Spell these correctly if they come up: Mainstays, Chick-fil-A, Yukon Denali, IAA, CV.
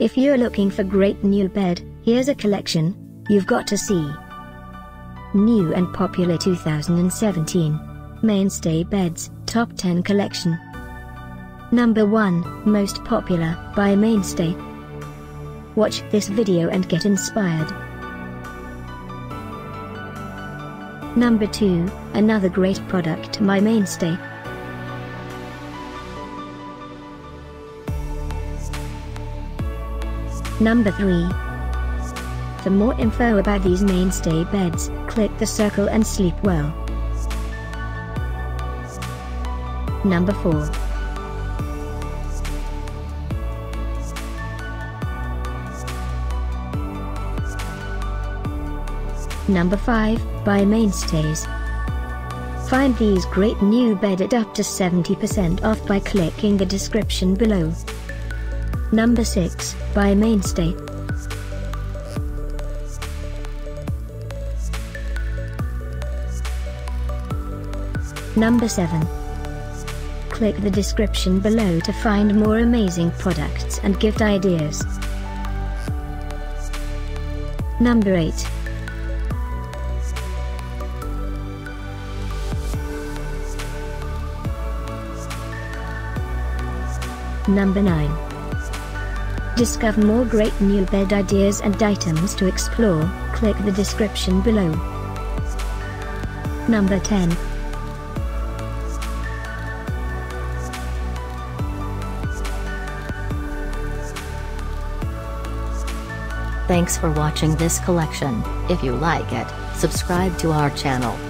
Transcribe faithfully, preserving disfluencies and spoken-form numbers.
If you're looking for great new bed, here's a collection you've got to see. New and popular two thousand seventeen Mainstay Beds Top ten Collection. Number one, Most Popular by Mainstay. Watch this video and get inspired. Number two, Another Great Product by Mainstay. Number three. For more info about these Mainstay beds, click the circle and sleep well. Number four. Number five, by Mainstays. Find these great new bed at up to seventy percent off by clicking the description below. Number six, by Mainstay. Number seven. Click the description below to find more amazing products and gift ideas. Number eight. Number nine. Discover more great new bed ideas and items to explore, click the description below. Number ten. Thanks for watching this collection. If you like it, subscribe to our channel.